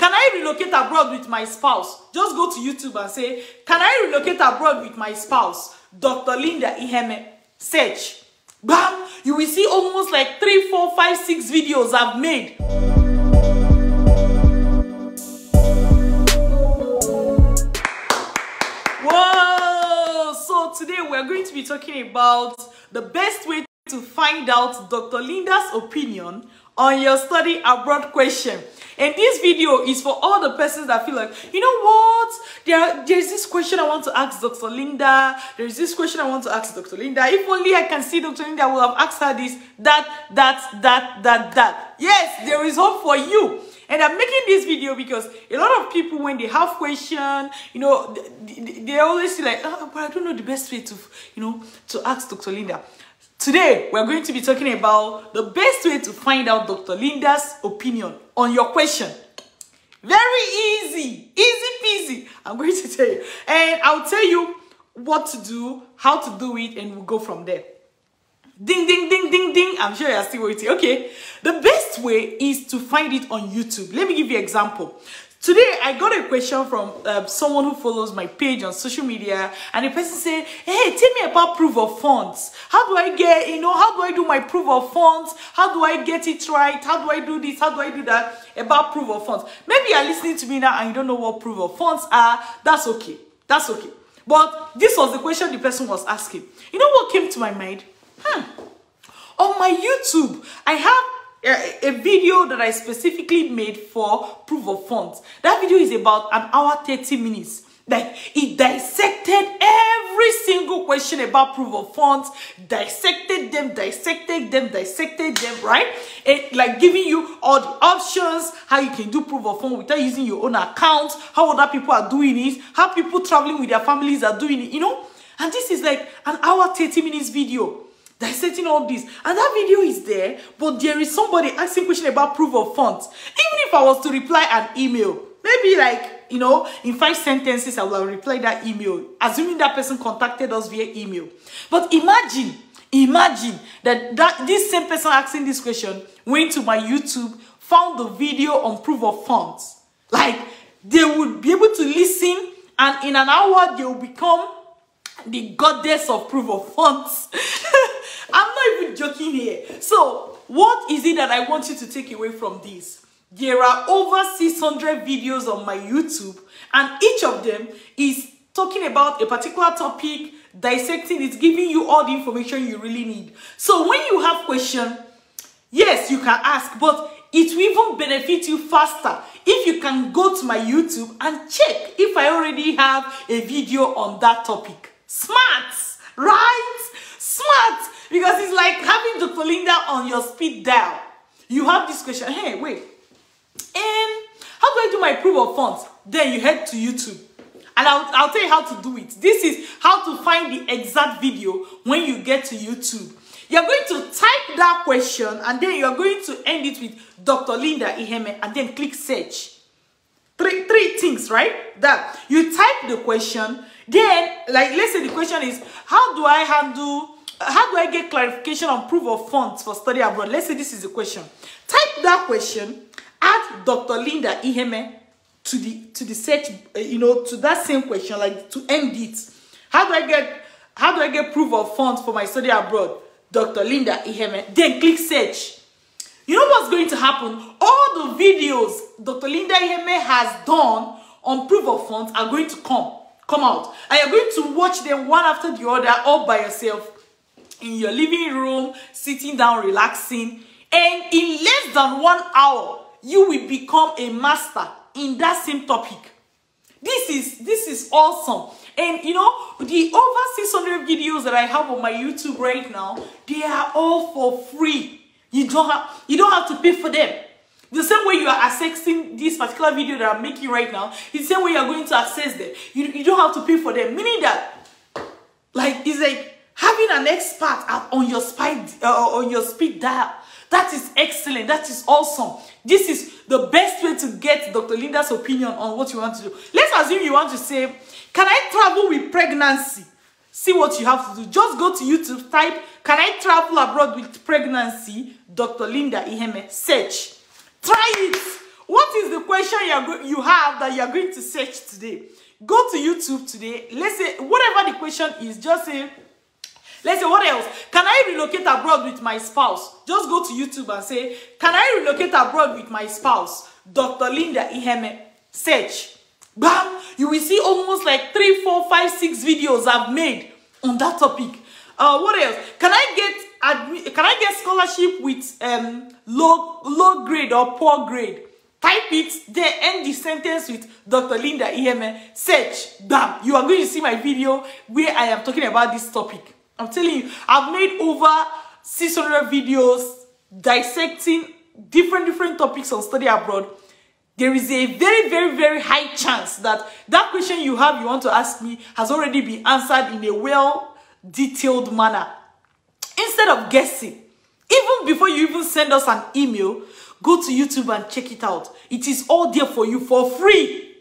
Can I relocate abroad with my spouse? Just go to YouTube and say, can I relocate abroad with my spouse? Dr. Linda Iheme. Search. Bam! You will see almost like 3, 4, 5, 6 videos I've made. Whoa! So today we're going to be talking about the best way to find out Dr. Linda's opinion on your study abroad question. And this video is for all the persons that feel like, you know what, there's this question I want to ask Dr. Linda, there's this question I want to ask Dr. Linda, if only I can see Dr. Linda, I will have asked her this, that. Yes, there is hope for you. And I'm making this video because a lot of people, when they have questions, you know, they always feel like, oh, but I don't know the best way to, you know, to ask Dr. Linda. Today, we're going to be talking about the best way to find out Dr. Linda's opinion on your question. Very easy, easy peasy, I'm going to tell you. And I'll tell you what to do, how to do it, and we'll go from there. Ding, ding, ding, ding, ding. I'm sure you're still waiting. Okay, the best way is to find it on YouTube. Let me give you an example. Today, I got a question from someone who follows my page on social media, and the person said, hey, tell me about proof of funds. How do I get, you know, how do I do my proof of funds? How do I get it right? How do I do this? How do I do that? About proof of funds. Maybe you're listening to me now and you don't know what proof of funds are. That's okay. That's okay. But this was the question the person was asking. You know what came to my mind? On my YouTube, I have a video that I specifically made for proof of funds. That video is about 1 hour 30 minutes. Like, it dissected every single question about proof of funds, dissected them, right? It like giving you all the options, how you can do proof of funds without using your own account, how other people are doing it, how people traveling with their families are doing it, you know. And this is like 1 hour 30 minutes video dissecting all this, and that video is there, but there is somebody asking question about proof of funds. Even if I was to reply an email, maybe like, you know, in 5 sentences, I will reply that email, assuming that person contacted us via email. But imagine that this same person asking this question went to my YouTube, found the video on proof of funds. Like, they would be able to listen, and in an hour, they will become the goddess of proof of funds. I'm not even joking here. So, what is it that I want you to take away from this? There are over 600 videos on my YouTube, and each of them is talking about a particular topic, dissecting it, giving you all the information you really need. So, when you have questions, yes, you can ask, but it will even benefit you faster if you can go to my YouTube and check if I already have a video on that topic. Smart, right? Smart, because it's like having Dr. Linda on your speed dial. You have this question, hey, wait, how do I do my proof of funds? Then you head to YouTube, and I'll tell you how to do it. This is how to find the exact video. When you get to YouTube, you're going to type that question, and then you're going to end it with Dr. Linda Iheme, and then click search. Three things, right? That you type the question, then like, let's say the question is, how do I get clarification on proof of funds for study abroad? Let's say this is the question. Type that question, add Dr. Linda Iheme to the search, you know, to that same question, like to end it. How do I get proof of funds for my study abroad? Dr. Linda Iheme. Then click search. You know what's going to happen? All the videos Dr. Linda Iheme has done on proof of funds are going to come out. And you're going to watch them one after the other, all by yourself, in your living room, sitting down, relaxing. And in less than 1 hour, you will become a master in that same topic. This is awesome. And you know, the over 600 videos that I have on my YouTube right now, they are all for free. You don't have to pay for them. The same way you are accessing this particular video that I'm making right now, the same way you are going to access them. You don't have to pay for them. Meaning that, like, it's like having an expert on your speed dial. That is excellent. That is awesome. This is the best way to get Dr. Linda's opinion on what you want to do. Let's assume you want to say, can I travel with pregnancy? See what you have to do. Just go to YouTube, type, can I travel abroad with pregnancy? Dr. Linda Iheme, search. Try it. What is the question you have that you are going to search today? Go to YouTube today. Let's say, whatever the question is, just say, let's say, what else? Can I relocate abroad with my spouse? Just go to YouTube and say, can I relocate abroad with my spouse? Dr. Linda Iheme. Search. Bam! You will see almost like 3, 4, 5, 6 videos I've made on that topic. What else? Can I get scholarship with low grade or poor grade? Type it there, end the sentence with Dr. Linda Iheme. Search. Bam! You are going to see my video where I am talking about this topic. I'm telling you, I've made over 600 videos dissecting different topics on study abroad. There is a very high chance that that question you have, you want to ask me, has already been answered in a well-detailed manner. Instead of guessing, even before you even send us an email, go to YouTube and check it out. It is all there for you for free.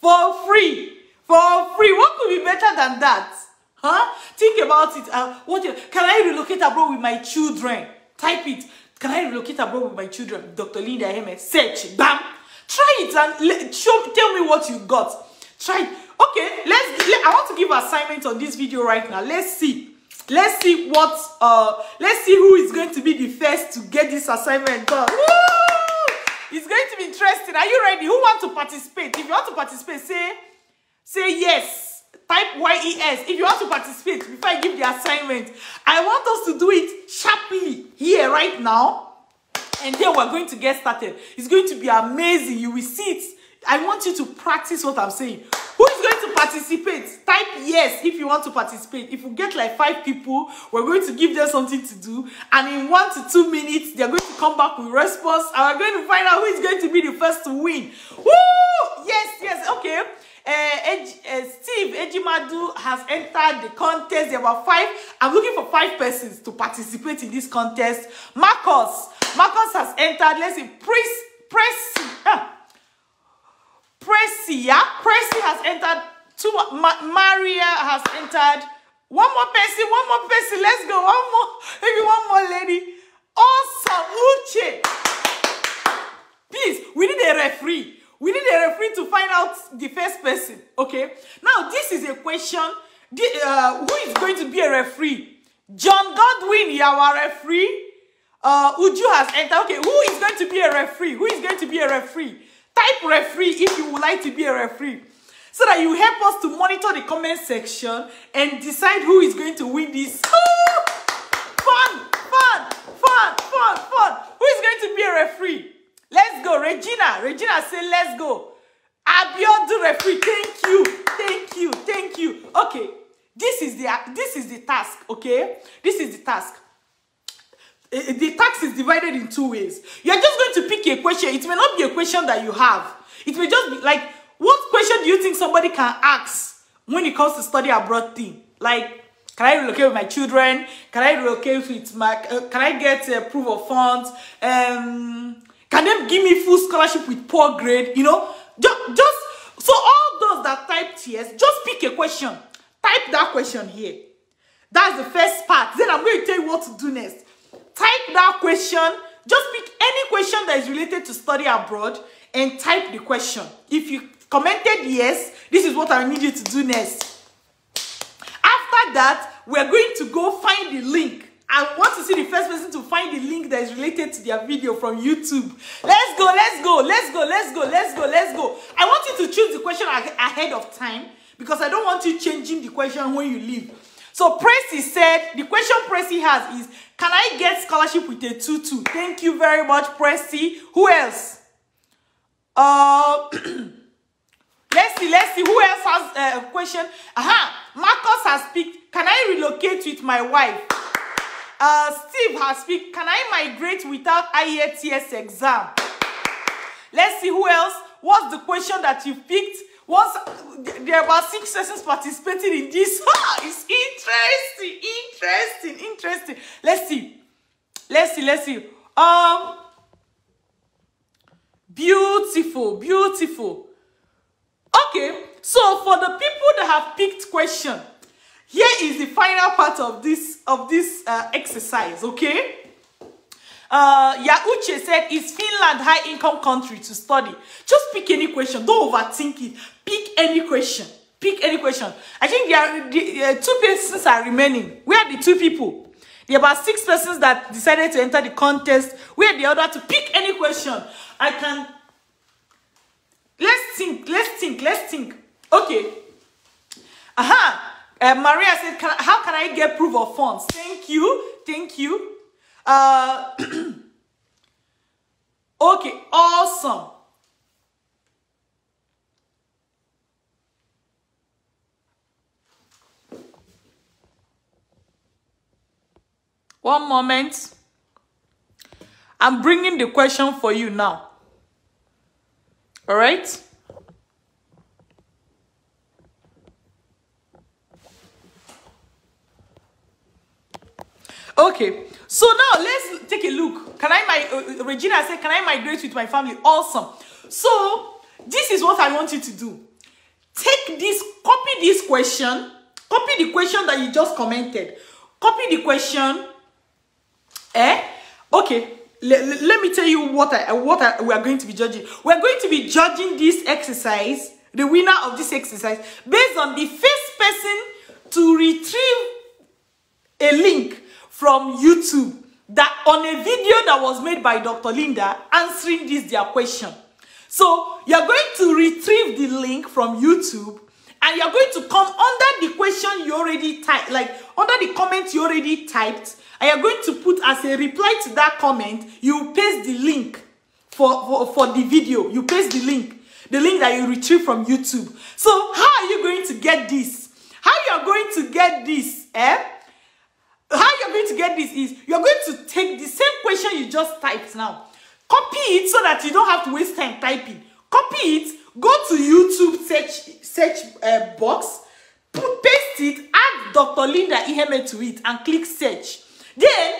For free. For free. What could be better than that? Huh? Think about it. Can I relocate abroad with my children? Type it. Can I relocate abroad with my children? Dr. Linda Iheme. Search. Bam. Try it and tell me what you got. Try it. Okay, I want to give assignment on this video right now. Let's see. Let's see who is going to be the first to get this assignment done. Woo! It's going to be interesting. Are you ready? Who wants to participate? If you want to participate, say yes. Type YES if you want to participate before I give the assignment. I want us to do it sharply here right now, and then we're going to get started. It's going to be amazing. You will see it. I want you to practice what I'm saying. Who is going to participate? Type yes if you want to participate. If we get like 5 people, we're going to give them something to do, and in 1 to 2 minutes, they're going to come back with response, and we're going to find out who is going to be the first to win. Woo! Yes, okay. Steve Ejimadu has entered the contest. There were 5. I'm looking for 5 persons to participate in this contest. Marcus has entered. Let's see. Pressy has entered. 2. Maria has entered. One more person. Let's go. Maybe one more lady. Awesome. Uche. Please, we need a referee. We need a referee to find out the first person, okay? Now, this is a question. Who is going to be a referee? John Godwin, you are a referee. Uju has entered. Okay, who is going to be a referee? Who is going to be a referee? Type referee if you would like to be a referee, so that you help us to monitor the comment section and decide who is going to win this. Oh! Fun. Who is going to be a referee? Let's go, Regina. Regina say, let's go. Abiodun referee, thank you. Okay, this is the task. Okay, this is the task. The task is divided in 2 ways. You are just going to pick a question. It may not be a question that you have. It may just be like, what question do you think somebody can ask when it comes to study abroad thing? Like, can I relocate with my children? Can I relocate with my? Can I get a proof of funds? Can them give me full scholarship with poor grade? You know, just so all those that typed yes, just pick a question. Type that question here. That's the first part. Then I'm going to tell you what to do next. Type that question. Just pick any question that is related to study abroad and type the question. If you commented yes, this is what I need you to do next. After that, we're going to go find the link. I want to see the first person to find the link that is related to their video from YouTube. Let's go. I want you to choose the question ahead of time, because I don't want you changing the question when you leave. So Pressy said, the question Pressy has is, can I get scholarship with a 2-2? Thank you very much, Pressy. Who else? Let's see. Who else has a question? Marcus has picked, can I relocate with my wife? Steve has picked, can I migrate without IELTS exam? Let's see who else. What's the question that you picked? There are about 6 persons participating in this. It's interesting. Let's see. Beautiful. Okay, so for the people that have picked question, here is the final part of this exercise, okay? Yauche said, is Finland high income country to study? Just pick any question. Don't overthink it. Pick any question. Pick any question. I think there are 2 persons are remaining. Where are the 2 people? There are about 6 persons that decided to enter the contest. Where are the other to pick any question? I can. Let's think. Okay. Aha. Maria said, how can I get proof of funds? Thank you. Okay, awesome. One moment. I'm bringing the question for you now. All right. Okay, so now let's take a look. Regina said, can I migrate with my family? Awesome. So this is what I want you to do. Take this, copy this question. Copy the question that you just commented. Copy the question. Okay, let me tell you what we are going to be judging. We are going to be judging this exercise, the winner of this exercise, based on the first person to retrieve a link from YouTube that on a video that was made by Dr. Linda answering their question. So you're going to retrieve the link from YouTube and you're going to come under the question you already typed, like under the comment you already typed, and you're going to put as a reply to that comment, you paste the link for the video. You paste the link that you retrieve from YouTube. So how are you going to get this? How you're going to get this is you're going to take the same question you just typed now, copy it so that you don't have to waste time typing. Copy it, go to YouTube search box, paste it, add Dr. Linda Iheme to it and click search. Then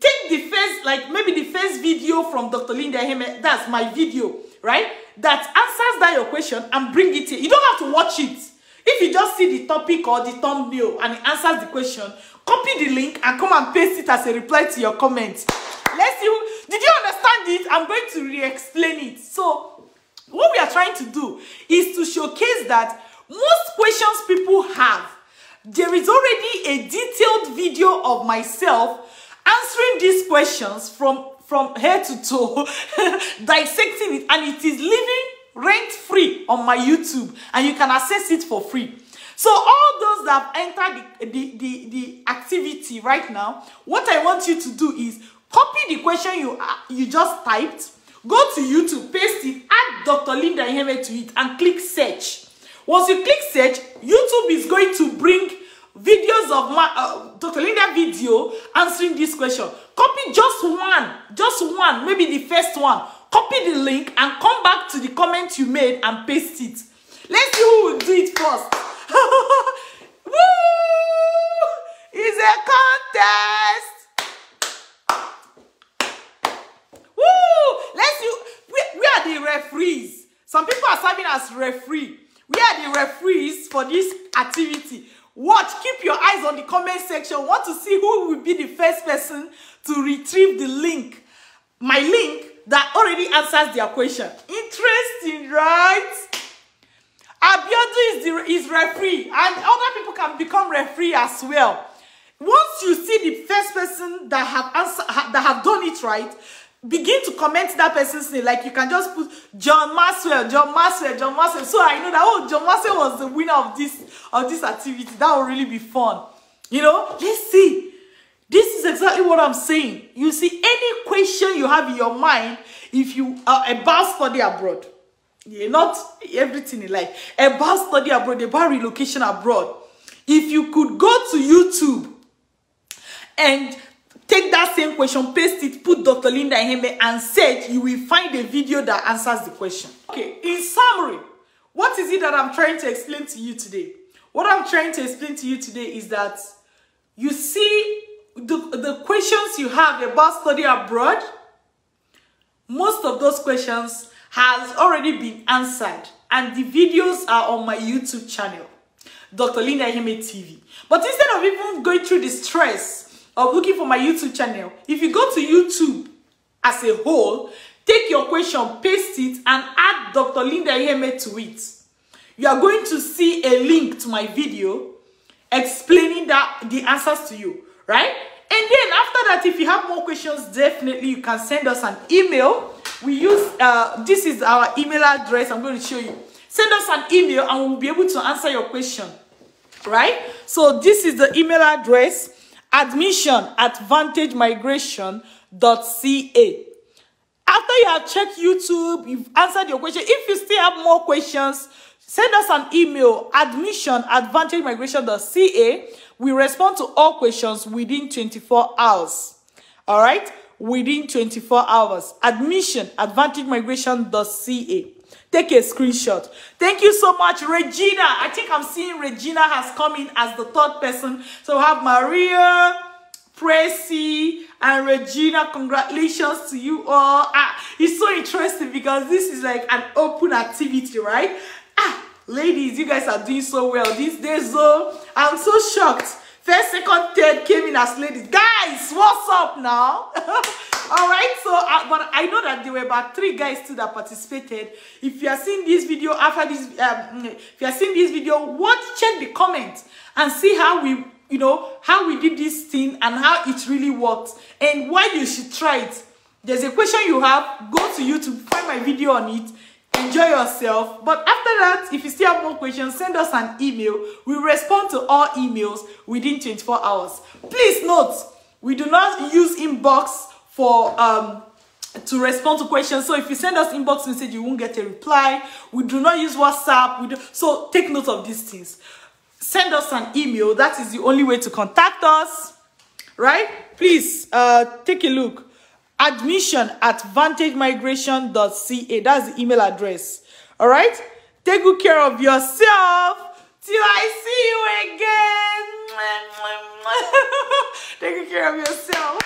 take the first, like maybe the first video from Dr. Linda Iheme, that's my video, right? That answers that your question and bring it in. You don't have to watch it. If you just see the topic or the thumbnail and it answers the question, copy the link and come and paste it as a reply to your comment. Let's see. Did you understand it? I'm going to re-explain it. So, what we are trying to do is to showcase that most questions people have, there is already a detailed video of myself answering these questions from head to toe, dissecting it, and it is living rent-free on my YouTube, and you can access it for free. So all those that have entered the activity right now, what I want you to do is copy the question you just typed, go to YouTube, paste it, add Dr. Linda Iheme to it, and click search. Once you click search, YouTube is going to bring videos of my Dr. Linda video answering this question. Copy just one, maybe the first one. Copy the link and come back to the comment you made and paste it. Let's see who will do it first. Woo! It's a contest. Woo! We are the referees. Some people are serving as referee. We are the referees for this activity. Watch, keep your eyes on the comment section. Want to see who will be the first person to retrieve the link, my link that already answers their question. Interesting, right? Abiodun is referee, and other people can become referee as well. Once you see the first person that have done it right, begin to comment that person's name. Like you can just put John Maxwell. So I know that John Maxwell was the winner of this activity. That will really be fun. You know, let's see. This is exactly what I'm saying. You see, any question you have in your mind, if you are about study abroad. Yeah, not everything in life. About study abroad, about relocation abroad. If you could go to YouTube and take that same question, paste it, put Dr. Linda Iheme and search, you will find a video that answers the question. Okay, in summary, what is it that I'm trying to explain to you today? What I'm trying to explain to you today is that you see the questions you have about study abroad, most of those questions has already been answered, and the videos are on my YouTube channel, Dr. Linda Iheme TV. But instead of even going through the stress of looking for my YouTube channel. If you go to YouTube as a whole, take your question, paste it, and add Dr. Linda Eheme to it. You are going to see a link to my video explaining the answers to you, right? And then after that, if you have more questions, definitely you can send us an email. We use, this is our email address. I'm going to show you. Send us an email and we'll be able to answer your question, right? So this is the email address, admission@vantagemigration.ca. After you have checked YouTube, you've answered your question. If you still have more questions, send us an email, admission@vantagemigration.ca. We respond to all questions within 24 hours. All right? Within 24 hours. admission@vantagemigration.ca. Take a screenshot. Thank you so much, Regina. I think I'm seeing Regina has come in as the third person. So we have Maria, Pressy, and Regina. Congratulations to you all. It's so interesting because this is like an open activity, right? Ladies, you guys are doing so well these days, though. I'm so shocked. First, second, third came in as ladies. Guys, what's up now? All right, so but I know that there were about 3 guys too that participated. If you are seeing this video after this, if you are seeing this video, check the comments and see how we, you know, how we did this thing and how it really worked and why you should try it. There's a question you have, go to YouTube, find my video on it. Enjoy yourself. But after that, if you still have more questions, send us an email. We respond to all emails within 24 hours. Please note, we do not use inbox for to respond to questions. So if you send us inbox message, you won't get a reply. We do not use WhatsApp. So take note of these things. Send us an email. That is the only way to contact us, right? Please take a look. admission@vantagemigration.ca. That's the email address. All right? Take good care of yourself till I see you again. Take good care of yourself.